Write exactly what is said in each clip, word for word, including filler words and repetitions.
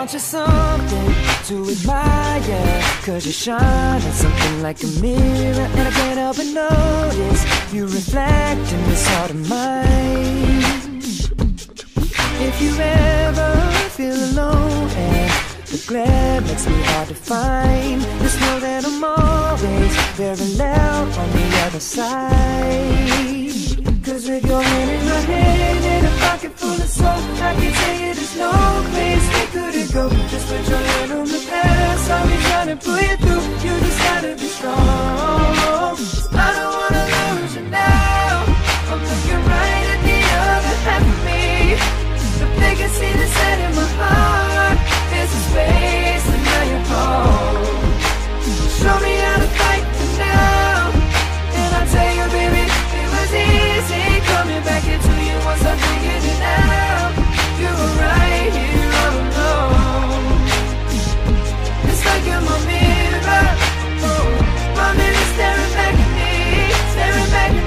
aren't you something to admire? Cause you shine at something like a mirror, and I can't help but notice you reflect in this heart of mine. If you ever feel alone and the glare makes me hard to find, just know that I'm always very loud on the other side. Cause with your hand in my hand and a pocket full of soul, I can tell you there's no place we couldn't go. Just put your hand on the past, I'll be trying to pull you through. You just gotta be strong. I don't wanna lose you now. I'm looking right at the other half of me. The legacy that's set in my heart is a space that now you're cold. Show me how to fight for now, and I'll tell you, baby, it was easy coming back into you once I figured it out. You were right here all alone. It's like you're my mirror. Oh, my mirror's staring back at me, staring back at me.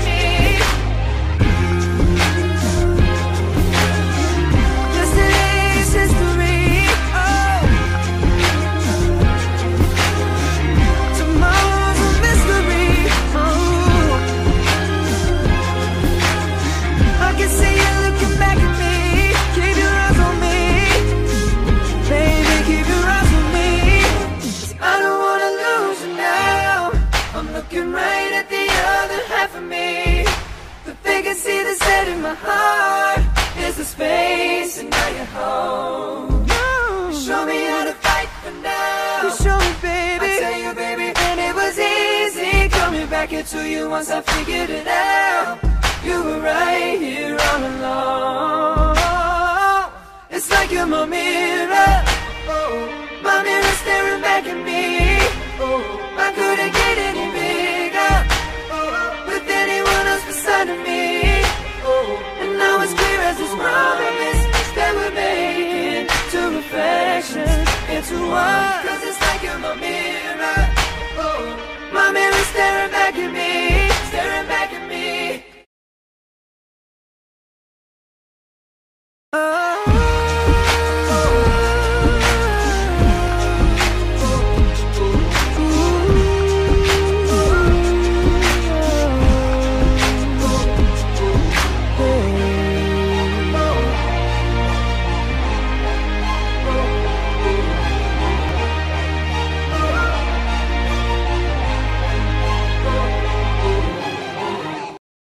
To you once I figured it out, you were right here all along. It's like you're my mirror.